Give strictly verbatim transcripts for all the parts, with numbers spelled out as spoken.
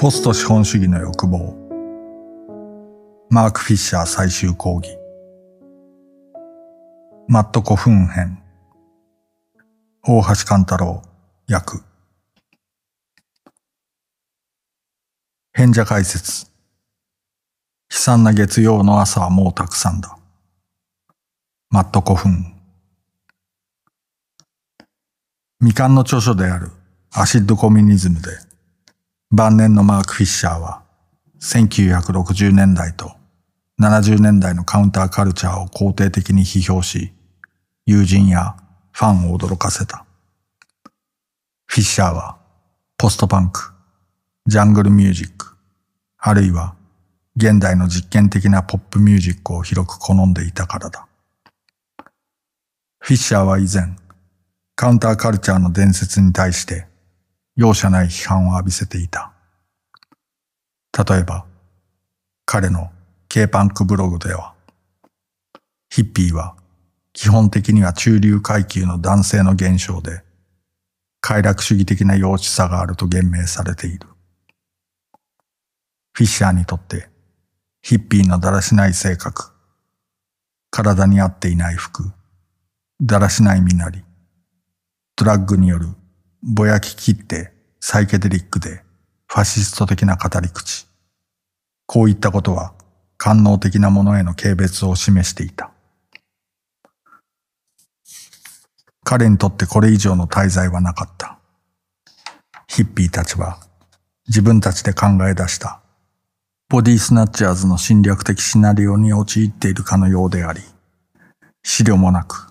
ポスト資本主義の欲望。マーク・フィッシャー最終講義。マット・コフーン編。大橋貫太郎訳。変者解説。悲惨な月曜の朝はもうたくさんだ。マット・コフーン。未完の著書であるアシッド・コミュニズムで、晩年のマーク・フィッシャーはせんきゅうひゃくろくじゅうねんだいとななじゅうねんだいのカウンターカルチャーを肯定的に批評し、友人やファンを驚かせた。フィッシャーはポストパンク、ジャングルミュージック、あるいは現代の実験的なポップミュージックを広く好んでいたからだ。フィッシャーは以前、カウンターカルチャーの伝説に対して容赦ない批判を浴びせていた。例えば、彼の ケーパンク ブログでは、ヒッピーは基本的には中流階級の男性の現象で、快楽主義的な幼稚さがあると言明されている。フィッシャーにとって、ヒッピーのだらしない性格、体に合っていない服、だらしない身なり、ドラッグによるぼやき切ってサイケデリックでファシスト的な語り口、こういったことは官能的なものへの軽蔑を示していた。彼にとってこれ以上の滞在はなかった。ヒッピーたちは自分たちで考え出したボディスナッチャーズの侵略的シナリオに陥っているかのようであり、思慮もなく、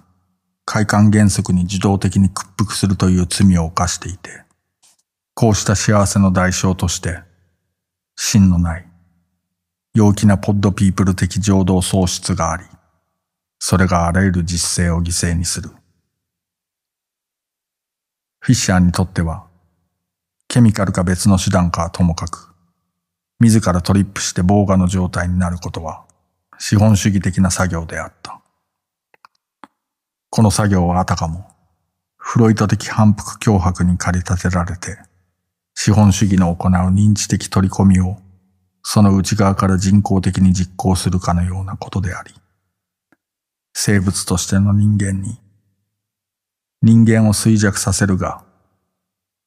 快感原則に自動的に屈服するという罪を犯していて、こうした幸せの代償として、芯のない、陽気なポッドピープル的情動喪失があり、それがあらゆる実勢を犠牲にする。フィッシャーにとっては、ケミカルか別の手段かはともかく、自らトリップしてボーガの状態になることは、資本主義的な作業であった。この作業はあたかも、フロイト的反復強迫に駆り立てられて、資本主義の行う認知的取り込みを、その内側から人工的に実行するかのようなことであり、生物としての人間に、人間を衰弱させるが、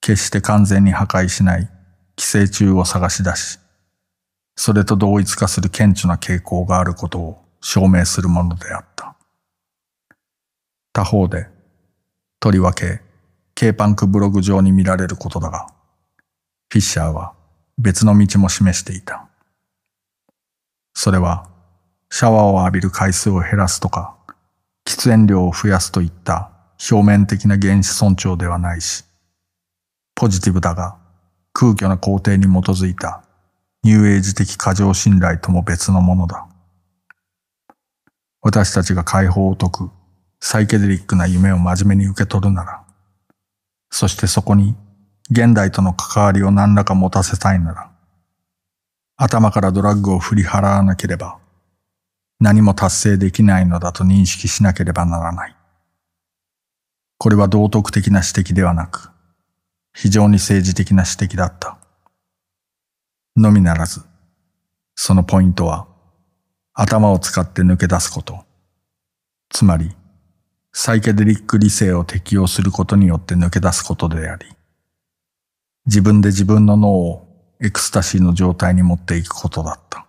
決して完全に破壊しない寄生虫を探し出し、それと同一化する顕著な傾向があることを証明するものであった。他方で、とりわけ、ケーパンク ブログ上に見られることだが、フィッシャーは別の道も示していた。それは、シャワーを浴びる回数を減らすとか、喫煙量を増やすといった表面的な原始尊重ではないし、ポジティブだが空虚な肯定に基づいたニューエイジ的過剰信頼とも別のものだ。私たちが解放を解く、サイケデリックな夢を真面目に受け取るなら、そしてそこに現代との関わりを何らか持たせたいなら、頭からドラッグを振り払わなければ、何も達成できないのだと認識しなければならない。これは道徳的な指摘ではなく、非常に政治的な指摘だった。のみならず、そのポイントは、頭を使って抜け出すこと、つまり、サイケデリック理性を適用することによって抜け出すことであり、自分で自分の脳をエクスタシーの状態に持っていくことだった。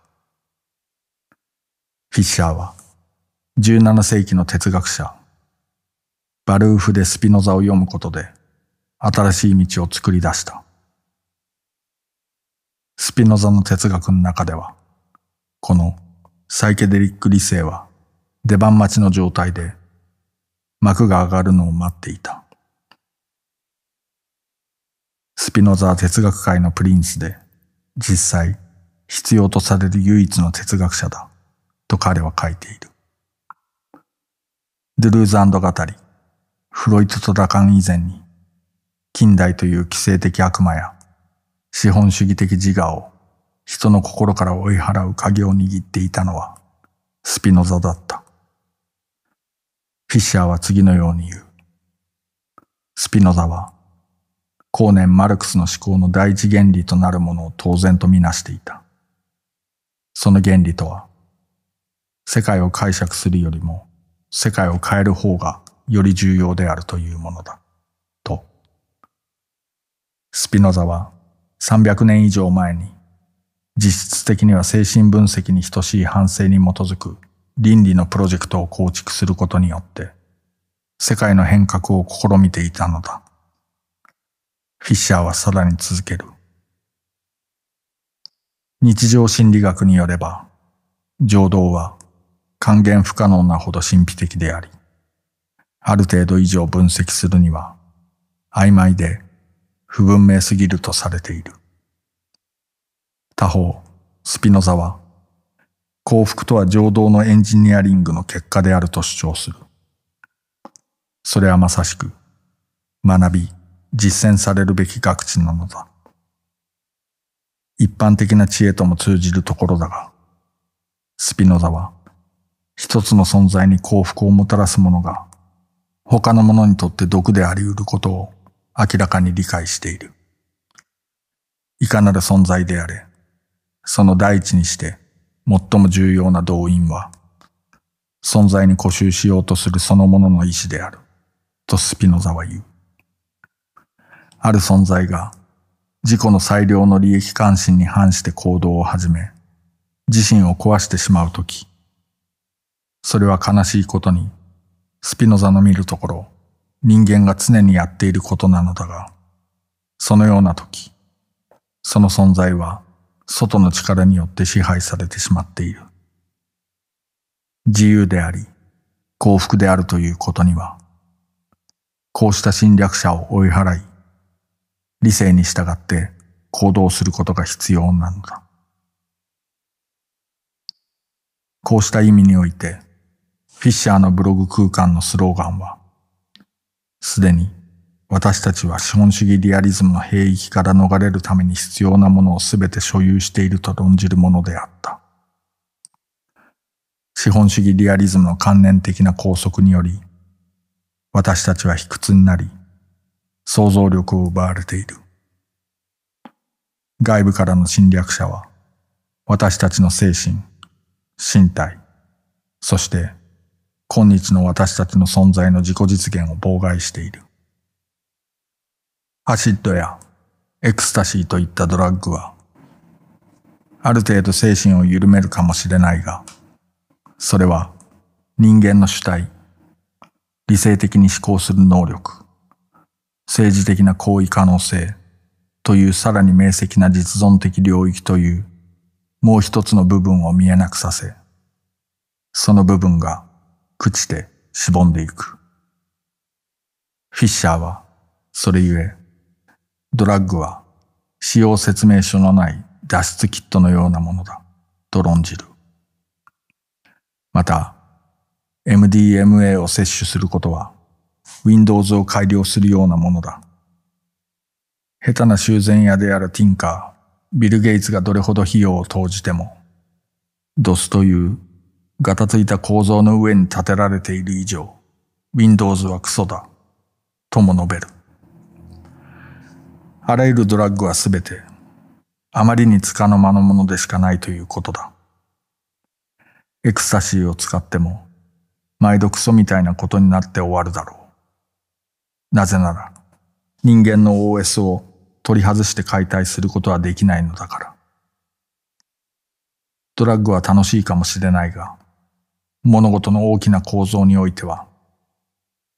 フィッシャーはじゅうななせいきの哲学者、バルーフでスピノザを読むことで新しい道を作り出した。スピノザの哲学の中では、このサイケデリック理性は出番待ちの状態で、幕が上がるのを待っていた。スピノザは哲学界のプリンスで、実際必要とされる唯一の哲学者だ、と彼は書いている。ドゥルーズ&ガタリ、フロイトとラカン以前に、近代という寄生的悪魔や資本主義的自我を人の心から追い払う鍵を握っていたのはスピノザだった。フィッシャーは次のように言う。スピノザは、後年マルクスの思考の第一原理となるものを当然とみなしていた。その原理とは、世界を解釈するよりも世界を変える方がより重要であるというものだ、と。スピノザはさんびゃくねん以上前に、実質的には精神分析に等しい反省に基づく倫理のプロジェクトを構築することによって、世界の変革を試みていたのだ。フィッシャーはさらに続ける。日常心理学によれば、情動は還元不可能なほど神秘的であり、ある程度以上分析するには曖昧で不文明すぎるとされている。他方、スピノザは、幸福とは情動のエンジニアリングの結果であると主張する。それはまさしく、学び、実践されるべき学知なのだ。一般的な知恵とも通じるところだが、スピノザは、一つの存在に幸福をもたらすものが、他のものにとって毒であり得ることを明らかに理解している。いかなる存在であれ、その第一にして最も重要な動因は、存在に固執しようとするそのものの意志である、とスピノザは言う。ある存在が自己の最良の利益関心に反して行動を始め、自身を壊してしまうとき、それは悲しいことに、スピノザの見るところ、人間が常にやっていることなのだが、そのようなとき、その存在は、外の力によって支配されてしまっている。自由であり、幸福であるということには、こうした侵略者を追い払い、理性に従って行動することが必要なのだ。こうした意味において、フィッシャーのブログ空間のスローガンは、すでに、私たちは資本主義リアリズムの兵役から逃れるために必要なものをすべて所有していると論じるものであった。資本主義リアリズムの観念的な拘束により、私たちは卑屈になり、想像力を奪われている。外部からの侵略者は、私たちの精神、身体、そして今日の私たちの存在の自己実現を妨害している。アシッドやエクスタシーといったドラッグは、ある程度精神を緩めるかもしれないが、それは人間の主体、理性的に思考する能力、政治的な行為可能性というさらに明晰な実存的領域というもう一つの部分を見えなくさせ、その部分が朽ちてしぼんでいく。フィッシャーは、それゆえ、ドラッグは使用説明書のない脱出キットのようなものだと論じる。また、エムディーエムエー を摂取することは Windows を改良するようなものだ。下手な修繕屋であるティンカー、ビル・ゲイツがどれほど費用を投じても、ドス というガタついた構造の上に建てられている以上、Windows はクソだとも述べる。あらゆるドラッグはすべて、あまりに束の間のものでしかないということだ。エクスタシーを使っても、毎度クソみたいなことになって終わるだろう。なぜなら、人間の オーエス を取り外して解体することはできないのだから。ドラッグは楽しいかもしれないが、物事の大きな構造においては、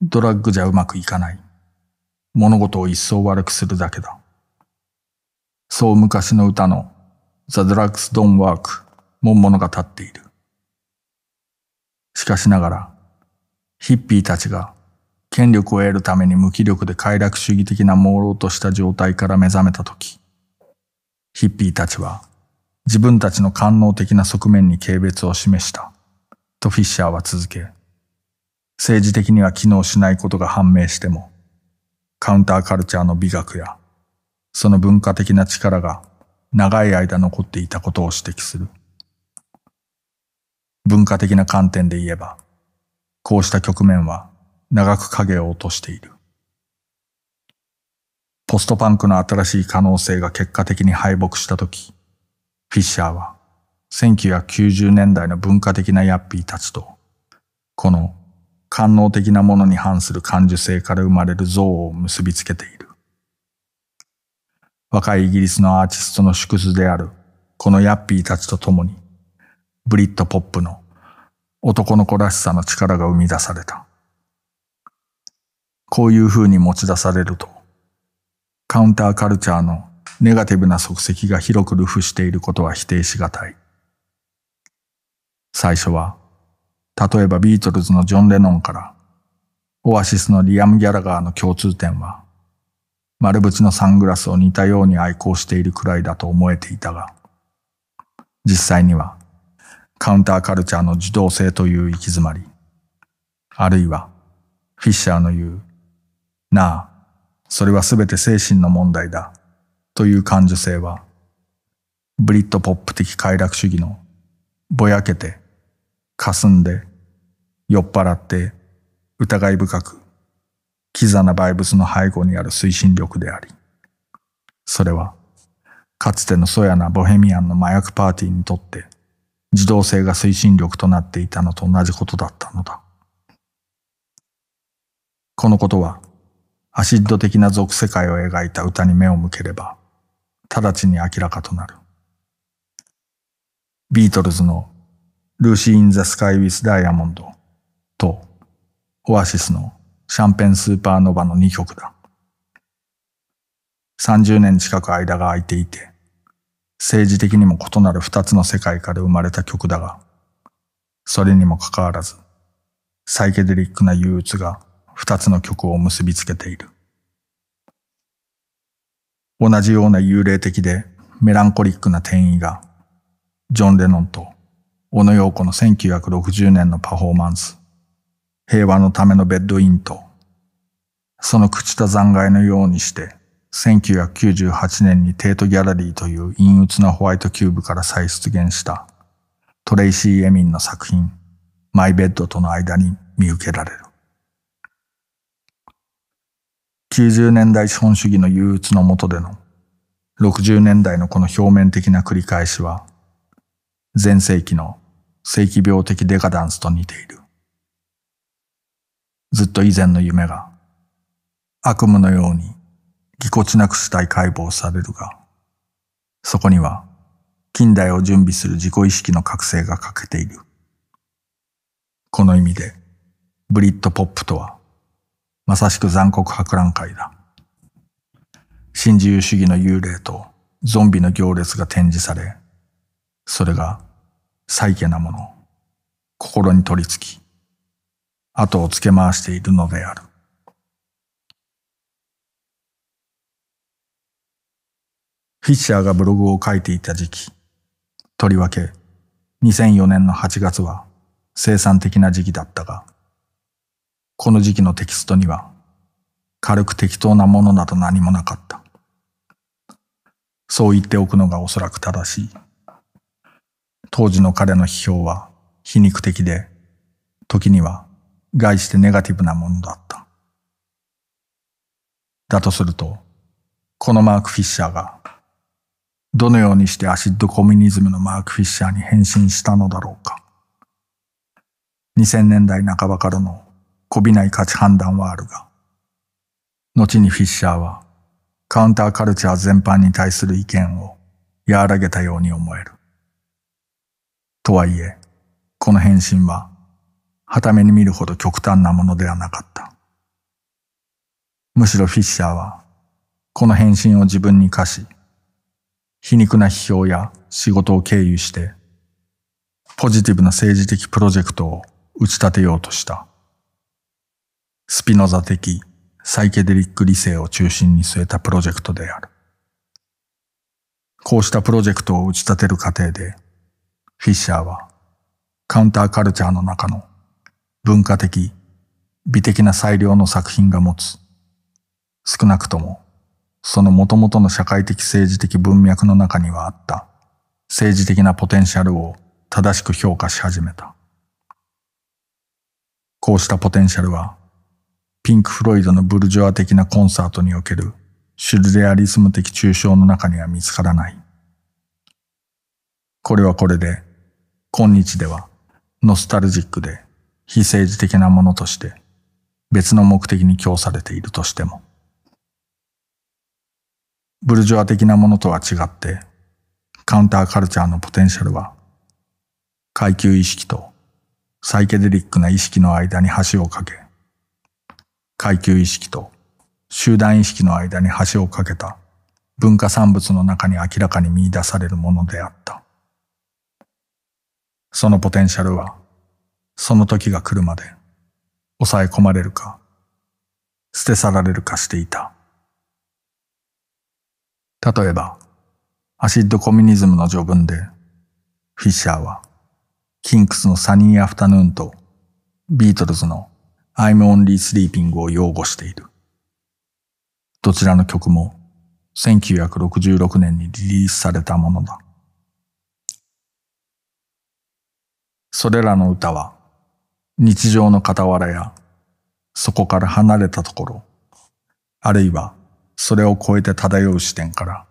ドラッグじゃうまくいかない。物事を一層悪くするだけだ。そう昔の歌の The Drugs Don't Work も物が立っている。しかしながら、ヒッピーたちが権力を得るために無気力で快楽主義的な朦朧とした状態から目覚めたとき、ヒッピーたちは自分たちの官能的な側面に軽蔑を示した、とフィッシャーは続け、政治的には機能しないことが判明しても、カウンターカルチャーの美学や、その文化的な力が長い間残っていたことを指摘する。文化的な観点で言えば、こうした局面は長く影を落としている。ポストパンクの新しい可能性が結果的に敗北したとき、フィッシャーはせんきゅうひゃくきゅうじゅうねんだいの文化的なヤッピーたちと、この官能的なものに反する感受性から生まれる憎悪を結びつけている。若いイギリスのアーティストの縮図であるこのヤッピーたちと共に、ブリッドポップの男の子らしさの力が生み出された。こういう風に持ち出されると、カウンターカルチャーのネガティブな足跡が広く流布していることは否定しがたい。最初は、例えばビートルズのジョン・レノンから、オアシスのリアム・ギャラガーの共通点は、丸縁のサングラスを似たように愛好しているくらいだと思えていたが、実際には、カウンターカルチャーの受動性という行き詰まり、あるいは、フィッシャーの言う、なあ、それはすべて精神の問題だ、という感受性は、ブリッドポップ的快楽主義の、ぼやけて、霞んで、酔っ払って、疑い深く、キザなバイブスの背後にある推進力であり、それは、かつての粗野なボヘミアンの麻薬パーティーにとって、自動性が推進力となっていたのと同じことだったのだ。このことは、アシッド的な俗世界を描いた歌に目を向ければ、直ちに明らかとなる。ビートルズのルーシー・イン・ザ・スカイ・ウィス・ダイヤモンドとオアシスのシャンペン・スーパーノヴァのにきょくだ。さんじゅうねん近く間が空いていて、政治的にも異なるふたつの世界から生まれた曲だが、それにもかかわらず、サイケデリックな憂鬱が二つの曲を結びつけている。同じような幽霊的でメランコリックな転移が、ジョン・レノンと小野洋子のせんきゅうひゃくろくじゅうねんのパフォーマンス、平和のためのベッドインと、その朽ちた残骸のようにして、せんきゅうひゃくきゅうじゅうはちねんにテートギャラリーという陰鬱なホワイトキューブから再出現した、トレイシー・エミンの作品、マイ・ベッドとの間に見受けられる。きゅうじゅうねんだい資本主義の憂鬱の下でのろくじゅうねんだいのこの表面的な繰り返しは前世紀の正気病的デカダンスと似ている。ずっと以前の夢が悪夢のようにぎこちなく死体解剖されるが、そこには近代を準備する自己意識の覚醒が欠けている。この意味でブリッドポップとはまさしく残酷博覧会だ。新自由主義の幽霊とゾンビの行列が展示され、それがサイケなもの、心に取り付き、後をつけ回しているのである。フィッシャーがブログを書いていた時期、とりわけにせんよねんのはちがつは生産的な時期だったが、この時期のテキストには、軽く適当なものなど何もなかった。そう言っておくのがおそらく正しい。当時の彼の批評は皮肉的で、時には概してネガティブなものだった。だとすると、このマーク・フィッシャーが、どのようにしてアシッドコミュニズムのマーク・フィッシャーに変身したのだろうか。にせんねんだいなかばからの、こびない価値判断はあるが、後にフィッシャーはカウンターカルチャー全般に対する意見を和らげたように思える。とはいえ、この変身は、傍目に見るほど極端なものではなかった。むしろフィッシャーは、この変身を自分に課し、皮肉な批評や仕事を経由して、ポジティブな政治的プロジェクトを打ち立てようとした。スピノザ的サイケデリック理性を中心に据えたプロジェクトである。こうしたプロジェクトを打ち立てる過程で、フィッシャーはカウンターカルチャーの中の文化的、美的な裁量の作品が持つ、少なくともその元々の社会的政治的文脈の中にはあった政治的なポテンシャルを正しく評価し始めた。こうしたポテンシャルは、ピンク・フロイドのブルジョア的なコンサートにおけるシュルレアリスム的抽象の中には見つからない。これはこれで、今日ではノスタルジックで非政治的なものとして別の目的に供されているとしても、ブルジョア的なものとは違って、カウンターカルチャーのポテンシャルは、階級意識とサイケデリックな意識の間に橋を架け、階級意識と集団意識の間に橋を架けた文化産物の中に明らかに見出されるものであった。そのポテンシャルは、その時が来るまで、抑え込まれるか、捨て去られるかしていた。例えば、アシッドコミュニズムの序文で、フィッシャーは、キンクスのサニーアフタヌーンと、ビートルズのアイムオンリースリーピングを擁護している。どちらの曲も、せんきゅうひゃくろくじゅうろくねんにリリースされたものだ。それらの歌は、日常の傍らや、そこから離れたところ、あるいは、それを超えて漂う視点から、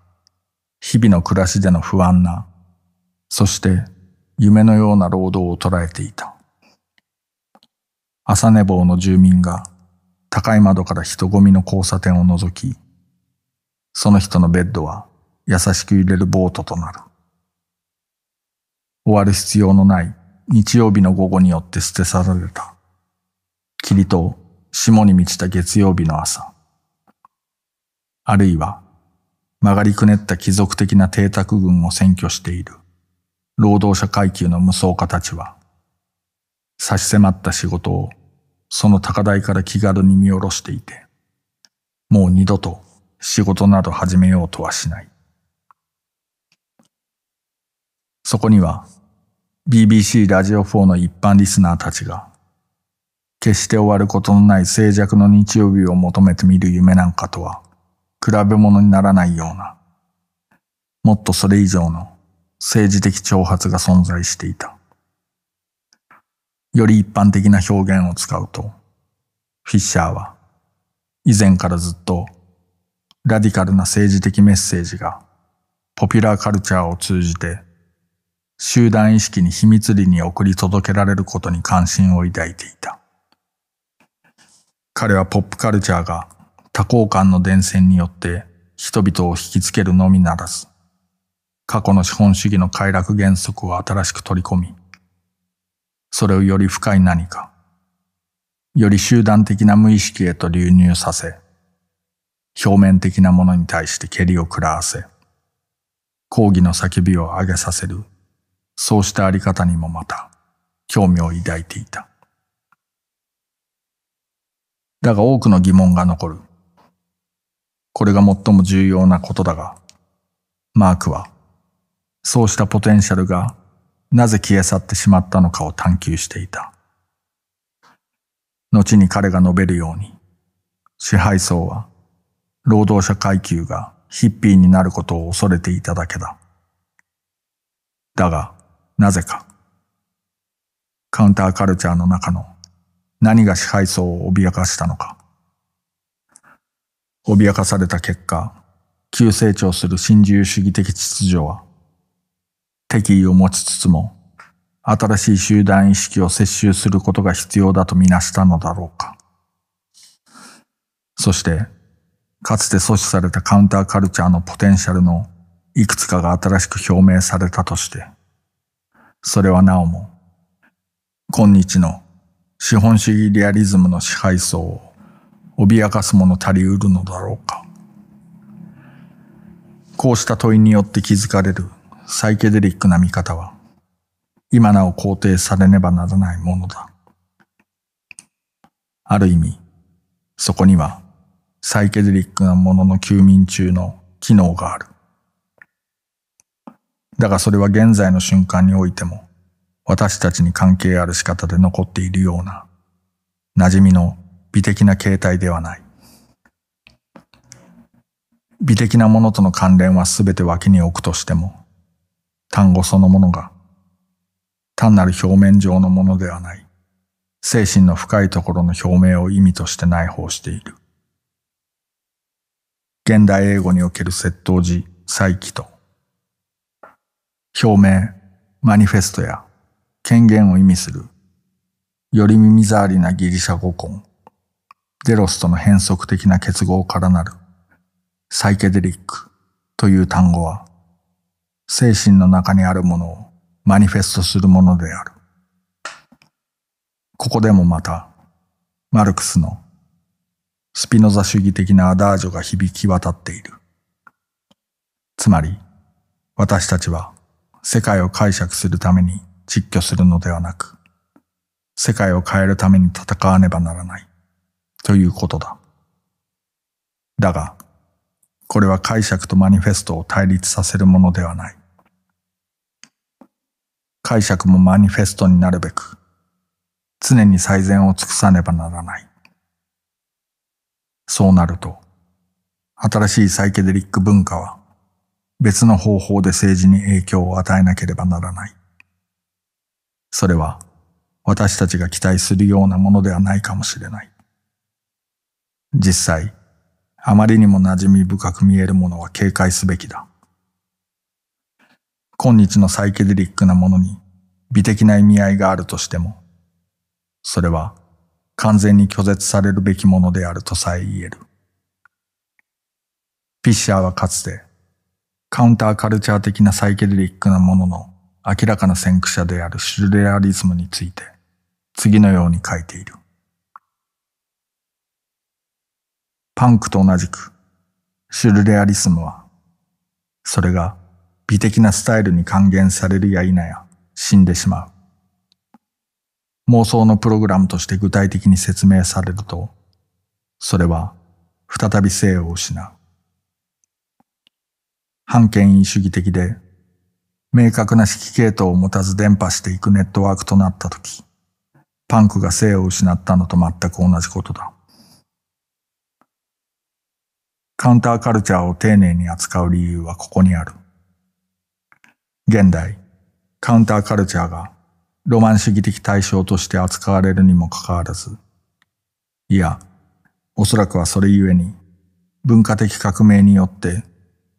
日々の暮らしでの不安な、そして夢のような労働を捉えていた。朝寝坊の住民が高い窓から人混みの交差点を覗き、その人のベッドは優しく揺れるボートとなる。終わる必要のない日曜日の午後によって捨て去られた。霧と霜に満ちた月曜日の朝。あるいは、曲がりくねった貴族的な邸宅群を占拠している労働者階級の無双家たちは、差し迫った仕事をその高台から気軽に見下ろしていて、もう二度と仕事など始めようとはしない。そこには、ビービーシー ラジオフォーの一般リスナーたちが、決して終わることのない静寂の日曜日を求めて見る夢なんかとは、比べ物にならないような、もっとそれ以上の政治的挑発が存在していた。より一般的な表現を使うと、フィッシャーは以前からずっとラディカルな政治的メッセージがポピュラーカルチャーを通じて集団意識に秘密裏に送り届けられることに関心を抱いていた。彼はポップカルチャーが多幸感の伝染によって人々を引きつけるのみならず、過去の資本主義の快楽原則を新しく取り込み、それをより深い何か、より集団的な無意識へと流入させ、表面的なものに対して蹴りを食らわせ、抗議の叫びを上げさせる、そうしたあり方にもまた興味を抱いていた。だが多くの疑問が残る。これが最も重要なことだが、マークは、そうしたポテンシャルがなぜ消え去ってしまったのかを探求していた。後に彼が述べるように、支配層は、労働者階級がヒッピーになることを恐れていただけだ。だが、なぜか、カウンターカルチャーの中の何が支配層を脅かしたのか。脅かされた結果、急成長する新自由主義的秩序は、敵意を持ちつつも、新しい集団意識を接収することが必要だとみなしたのだろうか。そして、かつて阻止されたカウンターカルチャーのポテンシャルのいくつかが新しく表明されたとして、それはなおも、今日の資本主義リアリズムの支配層を、脅かすもの足りうるのだろうか。こうした問いによって気づかれるサイケデリックな見方は、今なお肯定されねばならないものだ。ある意味、そこにはサイケデリックなものの休眠中の機能がある。だがそれは現在の瞬間においても、私たちに関係ある仕方で残っているような、馴染みの美的な形態ではない。美的なものとの関連は全て脇に置くとしても、単語そのものが、単なる表面上のものではない、精神の深いところの表明を意味として内包している。現代英語における接頭辞、再起と、表明、マニフェストや権限を意味する、より耳障りなギリシャ語根、デロスとの変則的な結合からなる、サイケデリックという単語は、精神の中にあるものをマニフェストするものである。ここでもまた、マルクスのスピノザ主義的なアダージョが響き渡っている。つまり、私たちは世界を解釈するために実況するのではなく、世界を変えるために戦わねばならない、ということだ。だが、これは解釈とマニフェストを対立させるものではない。解釈もマニフェストになるべく、常に最善を尽くさねばならない。そうなると、新しいサイケデリック文化は別の方法で政治に影響を与えなければならない。それは私たちが期待するようなものではないかもしれない。実際、あまりにも馴染み深く見えるものは警戒すべきだ。今日のサイケデリックなものに美的な意味合いがあるとしても、それは完全に拒絶されるべきものであるとさえ言える。フィッシャーはかつてカウンターカルチャー的なサイケデリックなものの明らかな先駆者であるシュルレアリズムについて次のように書いている。パンクと同じくシュルレアリズムはそれが美的なスタイルに還元されるや否や死んでしまう。妄想のプログラムとして具体的に説明されると、それは再び生を失う。反権威主義的で、明確な指揮系統を持たず伝播していくネットワークとなったとき、パンクが生を失ったのと全く同じことだ。カウンターカルチャーを丁寧に扱う理由はここにある。現代、カウンターカルチャーが、ロマン主義的対象として扱われるにもかかわらず、いや、おそらくはそれゆえに、文化的革命によって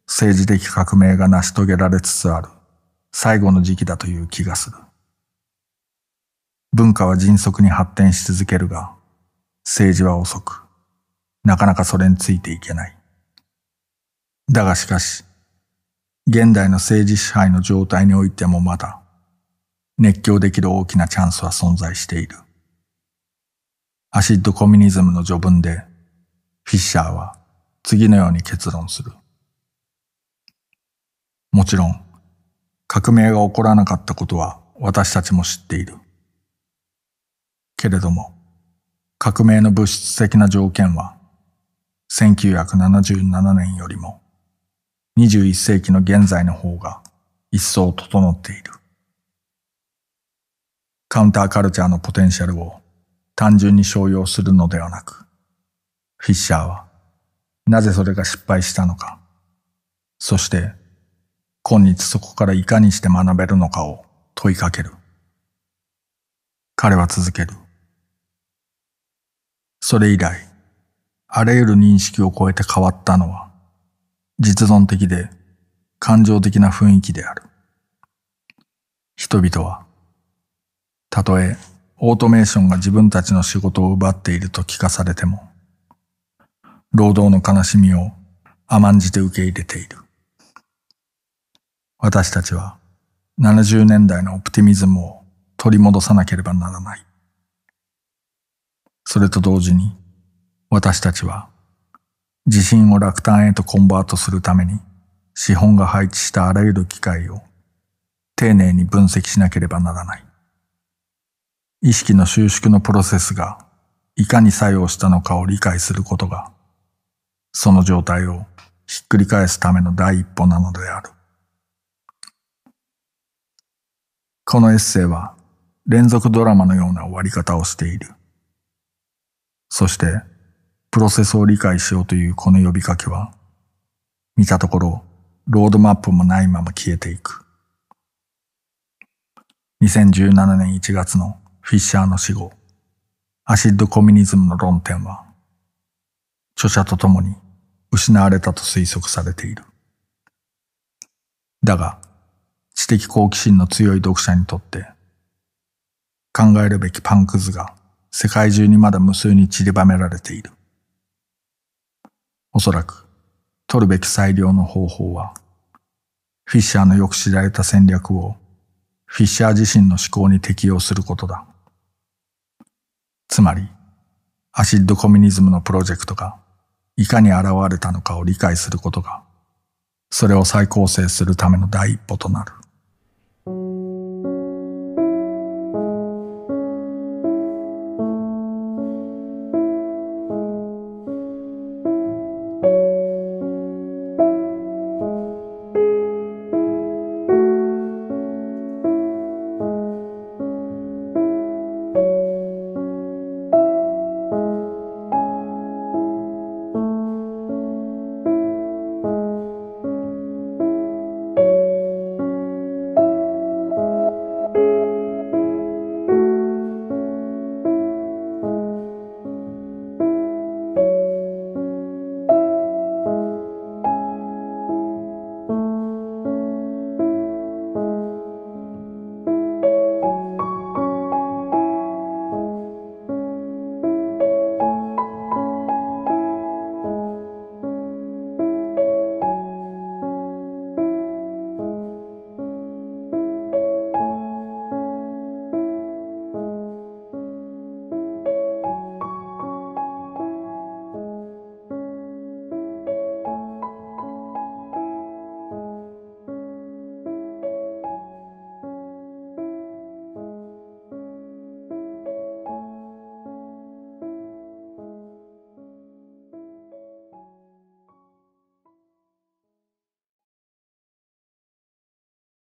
政治的革命が成し遂げられつつある最後の時期だという気がする。文化は迅速に発展し続けるが、政治は遅く、なかなかそれについていけない。だがしかし、現代の政治支配の状態においてもまだ、熱狂できる大きなチャンスは存在している。アシッドコミュニズムの序文で、フィッシャーは次のように結論する。もちろん、革命が起こらなかったことは私たちも知っている。けれども、革命の物質的な条件は、せんきゅうひゃくななじゅうななねんよりも、にじゅういっせいきの現在の方が一層整っている。カウンターカルチャーのポテンシャルを単純に商用するのではなく、フィッシャーはなぜそれが失敗したのか、そして今日そこからいかにして学べるのかを問いかける。彼は続ける。それ以来、あらゆる認識を超えて変わったのは、実存的で感情的な雰囲気である。人々は、たとえオートメーションが自分たちの仕事を奪っていると聞かされても、労働の悲しみを甘んじて受け入れている。私たちはななじゅうねんだいのオプティミズムを取り戻さなければならない。それと同時に、私たちは自信を落胆へとコンバートするために資本が配置したあらゆる機会を丁寧に分析しなければならない。意識の収縮のプロセスがいかに作用したのかを理解することが、その状態をひっくり返すための第一歩なのである。このエッセイは連続ドラマのような終わり方をしている。そして、プロセスを理解しようというこの呼びかけは、見たところロードマップもないまま消えていく。にせんじゅうななねんいちがつのフィッシャーの死後、アシッドコミュニズムの論点は、著者と共に失われたと推測されている。だが、知的好奇心の強い読者にとって、考えるべきパンク図が世界中にまだ無数に散りばめられている。おそらく、取るべき最良の方法は、フィッシャーのよく知られた戦略を、フィッシャー自身の思考に適用することだ。つまり、アシッドコミュニズムのプロジェクトが、いかに現れたのかを理解することが、それを再構成するための第一歩となる。